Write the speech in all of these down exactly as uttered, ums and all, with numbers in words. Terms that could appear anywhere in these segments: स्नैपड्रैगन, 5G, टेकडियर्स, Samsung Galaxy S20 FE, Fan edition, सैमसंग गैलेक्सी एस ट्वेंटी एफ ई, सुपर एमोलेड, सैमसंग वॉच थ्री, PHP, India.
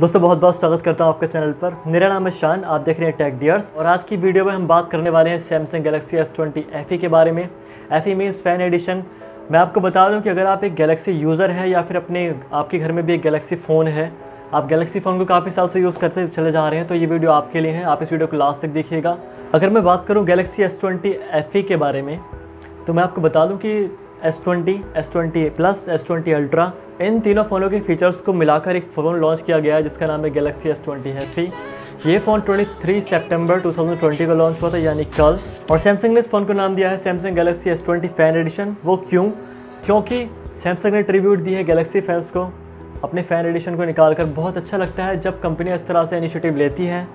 दोस्तों बहुत बहुत स्वागत करता हूं आपके चैनल पर। मेरा नाम है शान, आप देख रहे हैं टेकडियर्स। और आज की वीडियो में हम बात करने वाले हैं सैमसंग गैलेक्सी एस ट्वेंटी एफ ई के बारे में। F E means fan edition. मैं आपको बता दूं कि अगर आप एक गैलेक्सी यूज़र है या फिर अपने आपके घर में भी एक गैलेक्सी फ़ोन है, आप गैलेक्सी फ़ोन को काफ़ी साल से यूज़ करते चले जा रहे हैं, तो ये वीडियो आपके लिए है। आप इस वीडियो को लास्ट तक देखिएगा। अगर मैं बात करूँ Galaxy S twenty F E के बारे में, तो मैं आपको बता दूँ कि S twenty, S twenty plus, S twenty ultra, इन तीनों फ़ोनों के फीचर्स को मिलाकर एक फ़ोन लॉन्च किया गया है जिसका नाम है Galaxy S twenty F E. ये फ़ोन तेईस सितंबर दो हज़ार बीस को लॉन्च हुआ था, यानी कल। और सैमसंग ने इस फ़ोन को नाम दिया है Samsung Galaxy S twenty fan edition. वो क्यों? क्योंकि सैमसंग ने ट्रिब्यूट दी है गैलेक्सी फैंस को। अपने फ़ैन एडिशन को निकाल कर बहुत अच्छा लगता है जब कंपनियाँ इस तरह से इनिशिएटिव लेती हैं,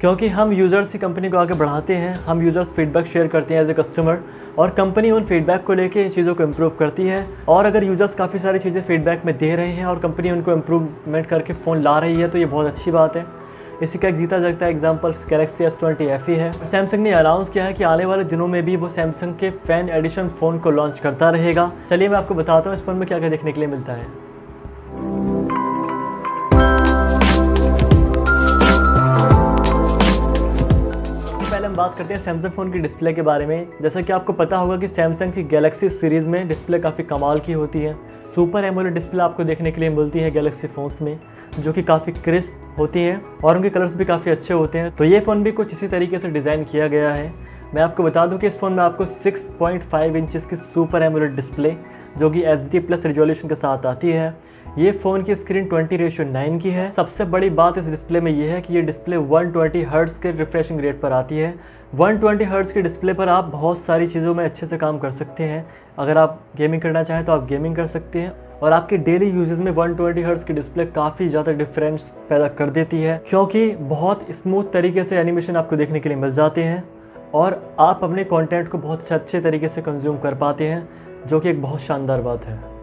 क्योंकि हम यूज़र्स की कंपनी को आगे बढ़ाते हैं। हम यूज़र्स फीडबैक शेयर करते हैं एज ए कस्टमर, और कंपनी उन फीडबैक को लेके इन चीज़ों को इम्प्रूव करती है। और अगर यूज़र्स काफ़ी सारी चीज़ें फीडबैक में दे रहे हैं और कंपनी उनको इम्प्रूवमेंट करके फ़ोन ला रही है, तो ये बहुत अच्छी बात है। इसी का एक जीता जागता example Galaxy S twenty F E है। सैमसंग ने अनाउंस किया है कि आने वाले दिनों में भी वो सैमसंग के फ़ैन एडिशन फ़ोन को लॉन्च करता रहेगा। चलिए मैं आपको बताता हूँ इस फ़ोन में क्या क्या देखने के लिए मिलता है। बात करते हैं सैमसंग फ़ोन की डिस्प्ले के बारे में। जैसा कि आपको पता होगा कि सैमसंग की गैलेक्सी सीरीज़ में डिस्प्ले काफ़ी कमाल की होती है। सुपर एमोलेड डिस्प्ले आपको देखने के लिए मिलती है गैलेक्सी फ़ोन्स में, जो कि काफ़ी क्रिस्प होती हैं और उनके कलर्स भी काफ़ी अच्छे होते हैं। तो ये फ़ोन भी कुछ इसी तरीके से डिज़ाइन किया गया है। मैं आपको बता दूं कि इस फ़ोन में आपको सिक्स पॉइंट फाइव इंचेस की सुपर एमोलेड डिस्प्ले, जो कि एच डी प्लस रिजोल्यूशन के साथ आती है। ये फ़ोन की स्क्रीन बीस रेशियो नौ की है। सबसे बड़ी बात इस डिस्प्ले में यह है कि ये डिस्प्ले एक सौ बीस हर्ट्ज़ के रिफ्रेशिंग रेट पर आती है। एक सौ बीस हर्ट्ज़ के डिस्प्ले पर आप बहुत सारी चीज़ों में अच्छे से काम कर सकते हैं। अगर आप गेमिंग करना चाहें तो आप गेमिंग कर सकते हैं, और आपके डेली यूजेज़ में एक सौ बीस हर्ट्ज़ की डिस्प्ले काफ़ी ज़्यादा डिफरेंस पैदा कर देती है, क्योंकि बहुत स्मूथ तरीके से एनिमेशन आपको देखने के लिए मिल जाते हैं और आप अपने कॉन्टेंट को बहुत अच्छे तरीके से कंज्यूम कर पाते हैं, जो कि एक बहुत शानदार बात है।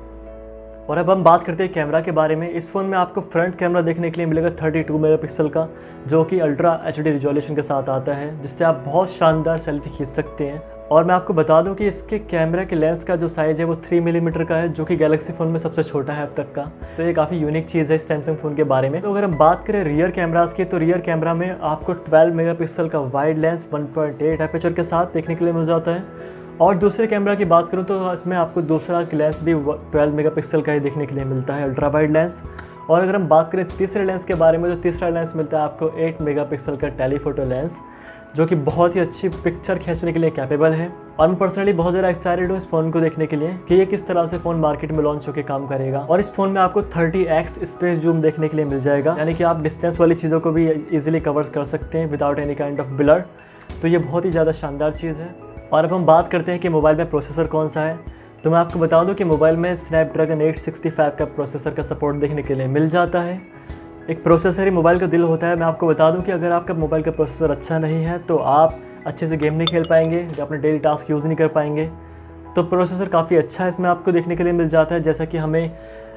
और अब हम बात करते हैं कैमरा के बारे में। इस फ़ोन में आपको फ्रंट कैमरा देखने के लिए मिलेगा बत्तीस मेगापिक्सल का, जो कि अल्ट्रा एच डी रिजोल्यूशन के साथ आता है, जिससे आप बहुत शानदार सेल्फी खींच सकते हैं। और मैं आपको बता दूं कि इसके कैमरा के लेंस का जो साइज़ है वो तीन मिलीमीटर का है, जो कि गैलेक्सी फ़ोन में सबसे छोटा है अब तक का। तो ये काफ़ी यूनिक चीज़ है इस सैमसंग फ़ोन के बारे में। तो अगर हम बात करें रियर कैमरास की, तो रियर कैमरा में आपको बारह मेगापिक्सल का wide lens one point eight aperture के साथ देखने के लिए मिल जाता है। और दूसरे कैमरा की बात करूं तो इसमें आपको दूसरा लेंस भी बारह मेगापिक्सल का ही देखने के लिए मिलता है, अल्ट्रा वाइड लेंस। और अगर हम बात करें तीसरे लेंस के बारे में, तो तीसरा लेंस मिलता है आपको आठ मेगापिक्सल का टेलीफोटो लेंस, जो कि बहुत ही अच्छी पिक्चर खींचने के लिए कैपेबल है। और मैं पर्सनली बहुत ज़्यादा एक्साइटेड हूँ इस फ़ोन को देखने के लिए कि ये किस तरह से फ़ोन मार्केट में लॉन्च होकर काम करेगा। और इस फ़ोन में आपको थर्टी एक्स स्पेस जूम देखने के लिए मिल जाएगा, यानी कि आप डिस्टेंस वाली चीज़ों को भी ईजिली कवर कर सकते हैं without any kind of blur. तो ये बहुत ही ज़्यादा शानदार चीज़ है। और अब हम बात करते हैं कि मोबाइल में प्रोसेसर कौन सा है। तो मैं आपको बता दूं कि मोबाइल में स्नैपड्रैगन आठ सौ पैंसठ का प्रोसेसर का सपोर्ट देखने के लिए मिल जाता है। एक प्रोसेसर ही मोबाइल का दिल होता है। मैं आपको बता दूं कि अगर आपका मोबाइल का प्रोसेसर अच्छा नहीं है तो आप अच्छे से गेम नहीं खेल पाएंगे या अपने डेली टास्क यूज़ नहीं कर पाएंगे। तो प्रोसेसर काफ़ी अच्छा इसमें आपको देखने के लिए मिल जाता है, जैसा कि हमें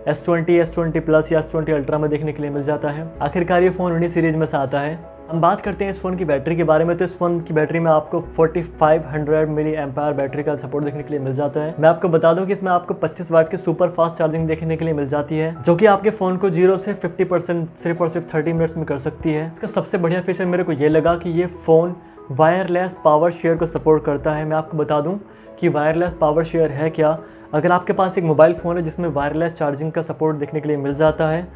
S twenty, S twenty plus या एस ट्वेंटी अल्ट्रा में देखने के लिए मिल जाता है। आखिरकार ये फ़ोन उन्हीं सीरीज़ में से आता है। हम बात करते हैं इस फ़ोन की बैटरी के बारे में। तो इस फ़ोन की बैटरी में आपको पैंतालीस सौ मिली एम्पायर बैटरी का सपोर्ट देखने के लिए मिल जाता है। मैं आपको बता दूं कि इसमें आपको पच्चीस वाट की सुपर फास्ट चार्जिंग देखने के लिए मिल जाती है, जो कि आपके फ़ोन को जीरो से पचास परसेंट सिर्फ और सिर्फ तीस मिनट्स में कर सकती है। इसका सबसे बढ़िया फीचर मेरे को ये लगा कि ये फ़ोन वायरलेस पावर शेयर को सपोर्ट करता है। मैं आपको बता दूँ कि वायरलेस पावर शेयर है क्या। अगर आपके पास एक मोबाइल फ़ोन है जिसमें वायरलेस चार्जिंग का सपोर्ट देखने के लिए मिल जाता है,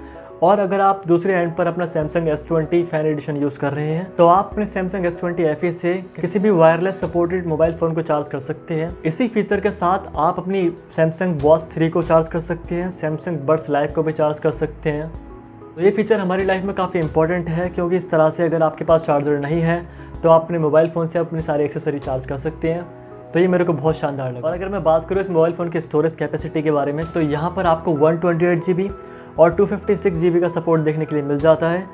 और अगर आप दूसरे एंड पर अपना Samsung S twenty fan edition use कर रहे हैं, तो आप अपने Samsung S twenty F E से किसी भी वायरलेस सपोर्टेड मोबाइल फ़ोन को चार्ज कर सकते हैं। इसी फीचर के साथ आप अपनी सैमसंग वॉच थ्री को चार्ज कर सकते हैं, सैमसंग बड्स लाइव को भी चार्ज कर सकते हैं। तो ये फीचर हमारी लाइफ में काफ़ी इंपॉर्टेंट है, क्योंकि इस तरह से अगर आपके पास चार्जर नहीं है तो आप अपने मोबाइल फ़ोन से अपनी सारी एक्सेसरी चार्ज कर सकते हैं। तो ये मेरे को बहुत शानदार लगा। और अगर मैं बात करूँ इस मोबाइल फ़ोन की स्टोरेज कैपेसिटी के बारे में, तो यहाँ पर आपको one twenty eight G B और two fifty six G B का सपोर्ट देखने के लिए मिल जाता है।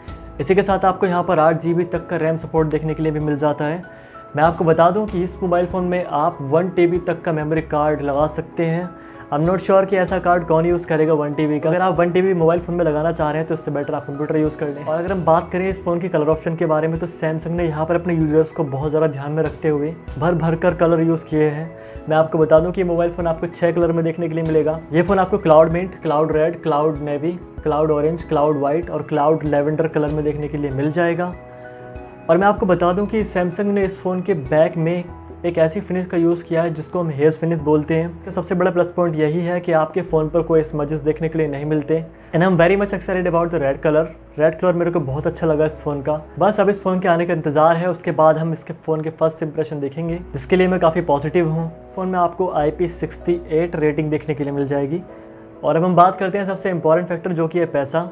इसी के साथ आपको यहाँ पर आठ जी बी तक का रैम सपोर्ट देखने के लिए भी मिल जाता है। मैं आपको बता दूँ कि इस मोबाइल फ़ोन में आप वन टी बी तक का मेमोरी कार्ड लगा सकते हैं। आई एम नॉट श्योर कि ऐसा कार्ड कौन यूज़ करेगा वन टी बी का। अगर आप one T B mobile phone में लगाना चाह रहे हैं तो इससे बेटर आप कंप्यूटर यूज़ कर लें। और अगर हम बात करें इस फ़ोन के कलर ऑप्शन के बारे में, तो सैमसंग ने यहाँ पर अपने यूज़र्स को बहुत ज़्यादा ध्यान में रखते हुए भर भर कर कलर यूज़ किए हैं। मैं आपको बता दूं कि मोबाइल फ़ोन आपको छः कलर में देखने के लिए मिलेगा। ये फ़ोन आपको cloud mint, cloud red, cloud navy, cloud orange, cloud white और क्लाउड लैवेंडर कलर में देखने के लिए मिल जाएगा। और मैं आपको बता दूं कि सैमसंग ने इस फ़ोन के बैक में एक ऐसी फिनिश का यूज़ किया है जिसको हम हेज़ फिनिश बोलते हैं। इसका सबसे बड़ा प्लस पॉइंट यही है कि आपके फ़ोन पर कोई स्मजेस देखने के लिए नहीं मिलते। And I am very much excited about the red colour. Red colour मेरे को बहुत अच्छा लगा इस फ़ोन का। बस अब इस फ़ोन के आने का इंतज़ार है, उसके बाद हम इसके फ़ोन के फर्स्ट इंप्रेशन देखेंगे, जिसके लिए मैं काफ़ी पॉजिटिव हूँ। फ़ोन में आपको I P sixty eight rating देखने के लिए मिल जाएगी। और अब हम बात करते हैं सबसे इम्पॉर्टेंट फैक्टर, जो कि है पैसा,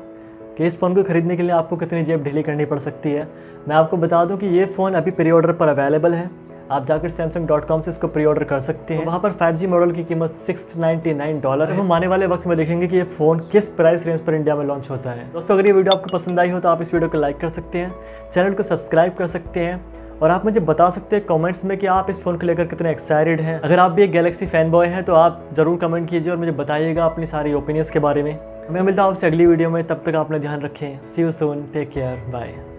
कि इस फ़ोन को खरीदने के लिए आपको कितनी जेब ढीली करनी पड़ सकती है। मैं आपको बता दूं कि ये फ़ोन अभी प्री ऑर्डर पर अवेलेबल है। आप जाकर सैमसंग डॉट कॉम से इसको प्री ऑर्डर कर सकते हैं। तो वहाँ पर फाइव जी मॉडल की कीमत सिक्स नाइन्टी नाइन डॉलर है। हम आने वाले वक्त में देखेंगे कि ये फ़ोन किस प्राइस रेंज पर इंडिया में लॉन्च होता है। दोस्तों, अगर ये वीडियो आपको पसंद आई हो तो आप इस वीडियो को लाइक कर सकते हैं, चैनल को सब्सक्राइब कर सकते हैं और आप मुझे बता सकते हैं कमेंट्स में कि आप इस फ़ोन को लेकर कितने एक्साइटेड हैं। अगर आप भी एक गैलेक्सी फ़ैन बॉय हैं तो आप ज़रूर कमेंट कीजिए और मुझे बताइएगा अपनी सारी ओपिनियंस के बारे में। मैं मिलता हूँ आपसे अगली वीडियो में, तब तक अपना ध्यान रखें। See you soon, take care, bye.